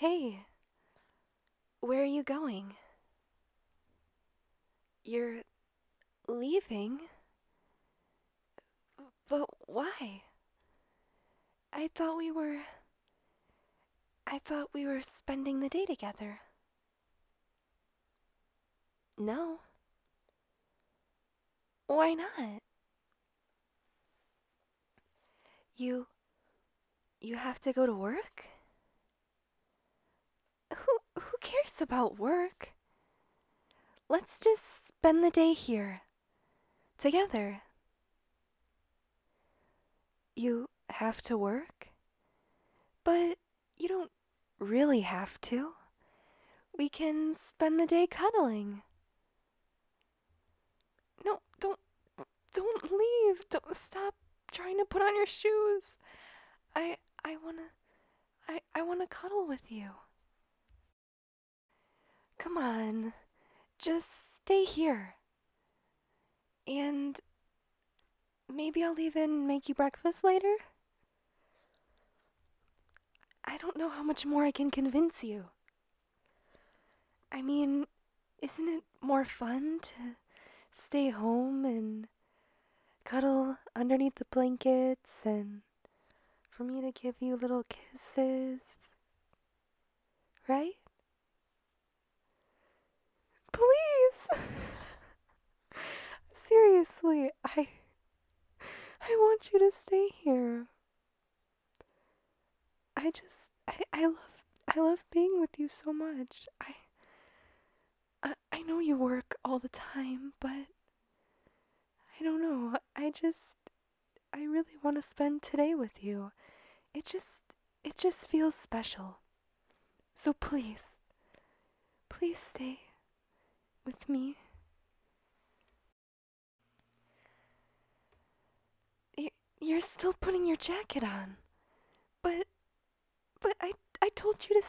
Hey, where are you going? You're leaving? But why? I thought we were spending the day together. No. Why not? You have to go to work? Who cares about work? Let's just spend the day here, together. You have to work? But you don't really have to. We can spend the day cuddling. No, don't leave. Don't stop trying to put on your shoes. I wanna cuddle with you. Come on, just stay here. And maybe I'll even make you breakfast later. I don't know how much more I can convince you. I mean, isn't it more fun to stay home and cuddle underneath the blankets and for me to give you little kisses, right? Please! Seriously, I want you to stay here. I love being with you so much. I know you work all the time, but I don't know. I really want to spend today with you. It just feels special. So please stay with me. You're still putting your jacket on. But I told you to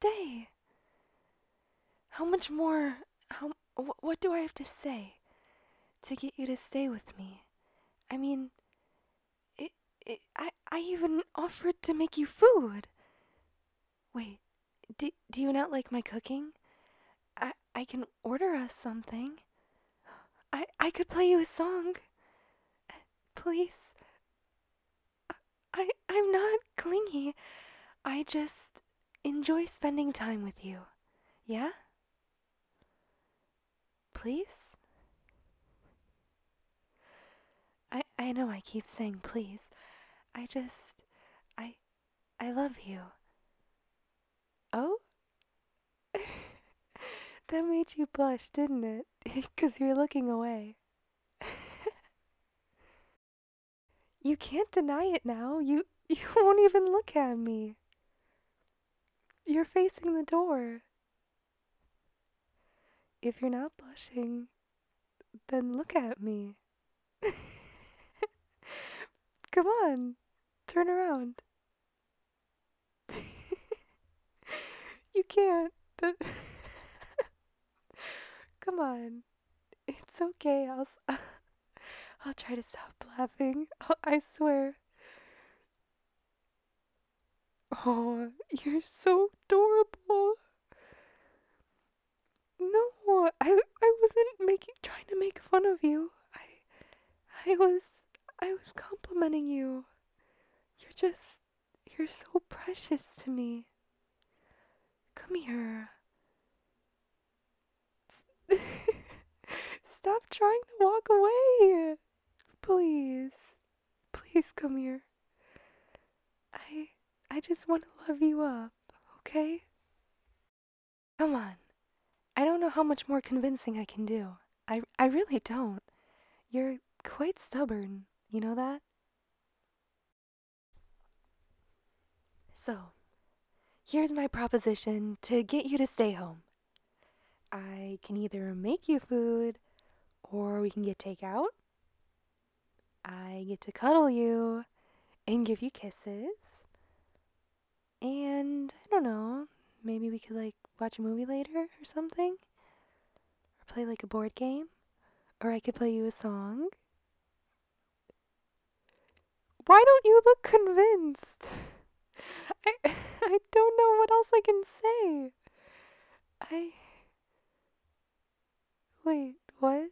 stay. How much more, what do I have to say to get you to stay with me? I mean, I even offered to make you food. Wait, do you not like my cooking? I can order us something. I could play you a song. Please. I'm not clingy. I just enjoy spending time with you. Yeah? Please? I know I keep saying please. I love you. Oh? That made you blush, didn't it? 'Cause you're looking away. You can't deny it now. You won't even look at me. You're facing the door. If you're not blushing, then look at me. Come on, turn around. You can't. Come on, it's okay. I'll try to stop laughing. I swear. Oh, you're so adorable. No, I wasn't trying to make fun of you. I was complimenting you. You're so precious to me. Come here. Stop trying to walk away. Please come here. I just want to love you up, okay? Come on. I don't know how much more convincing I can do. I really don't. You're quite stubborn, you know that? So, here's my proposition to get you to stay home. I can either make you food, or we can get takeout. I get to cuddle you and give you kisses. And, I don't know, maybe we could, watch a movie later or something? Or play, a board game? Or I could play you a song? Why don't you look convinced? I don't know what else I I can say. Wait, what?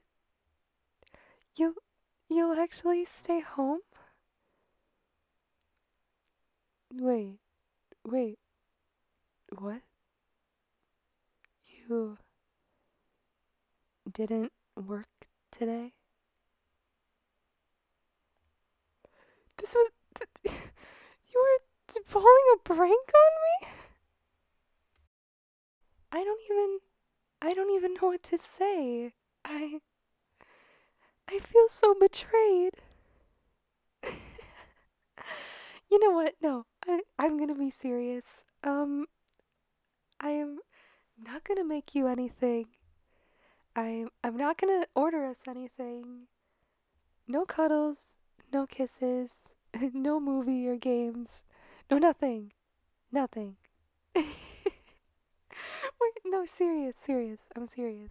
You'll actually stay home? Wait, what? You didn't work today? This was... You were pulling a prank on me? I don't even know what to say. I feel so betrayed. You know what? No, I'm gonna be serious. I am not gonna make you anything. I'm not gonna order us anything. No cuddles, no kisses, no movie or games, no nothing. Nothing. Wait, no, serious. I'm serious.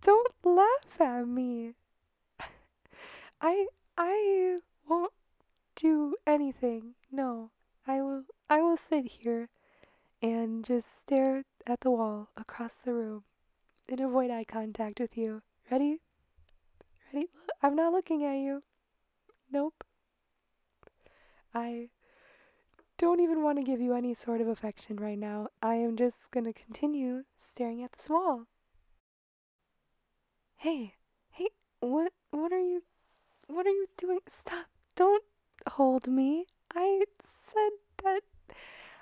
Don't laugh at me. I won't do anything. No. I will sit here and just stare at the wall across the room and avoid eye contact with you. Ready? Ready? I'm not looking at you. Nope. I don't even want to give you any sort of affection right now. I am just going to continue staring at this wall. Hey, what are you doing? Stop, don't hold me. I said that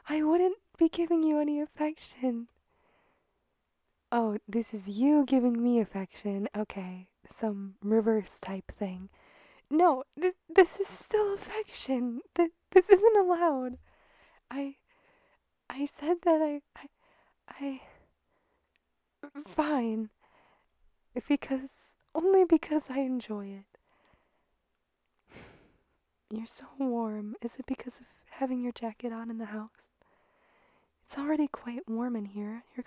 I wouldn't be giving you any affection. Oh, this is you giving me affection. Okay, some reverse type thing. No, this is still affection. This isn't allowed. I said that fine. Only because I enjoy it. You're so warm. Is it because of having your jacket on in the house? It's already quite warm in here. You're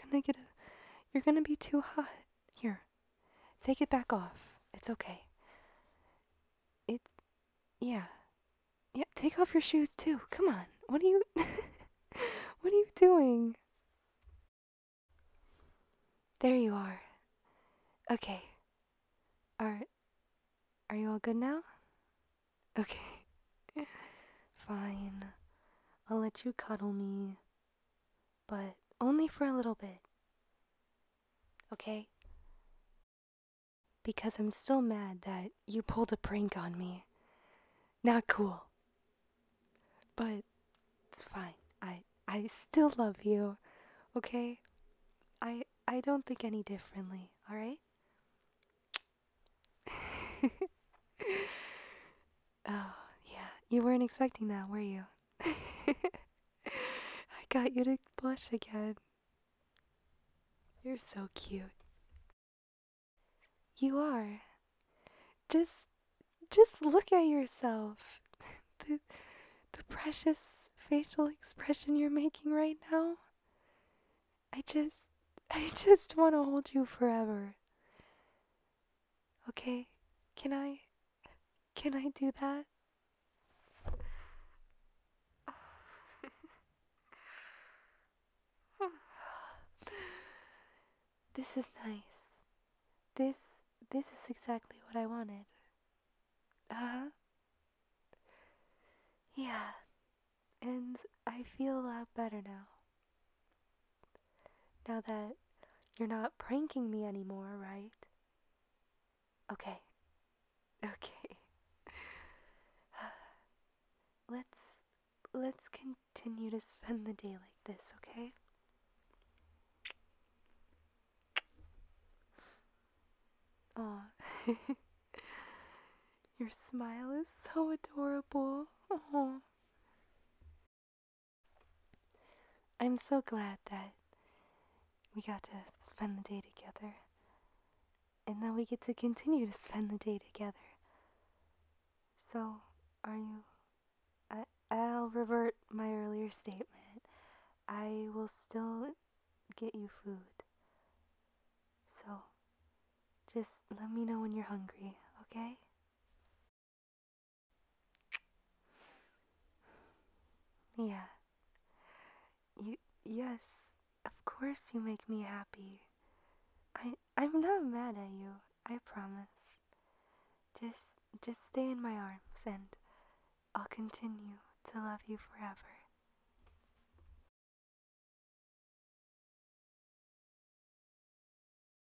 gonna be too hot. Here, take it back off. It's okay. Yeah, take off your shoes too. Come on. What are you doing? There you are. Okay. Are you all good now? Okay. Fine. I'll let you cuddle me, but only for a little bit. Okay? Because I'm still mad that you pulled a prank on me. Not cool. But it's fine. I still love you. Okay? I don't think any differently, all right? Oh, yeah. You weren't expecting that, were you? I got you to blush again. You're so cute. You are. Just look at yourself. The precious facial expression you're making right now. I just want to hold you forever. Okay? Can I do that? This is nice. This is exactly what I wanted. Yeah. And I feel a lot better now. Now that you're not pranking me anymore, right? Okay. Let's continue to spend the day like this, okay? Aw. Your smile is so adorable. Aw. I'm so glad that we got to spend the day together. And now we get to continue to spend the day together. So, I'll revert my earlier statement. I will still get you food. So, just let me know when you're hungry, okay? Yeah, Yes, of course you make me happy. I'm not mad at you, I promise. Just stay in my arms and I'll continue to love you forever.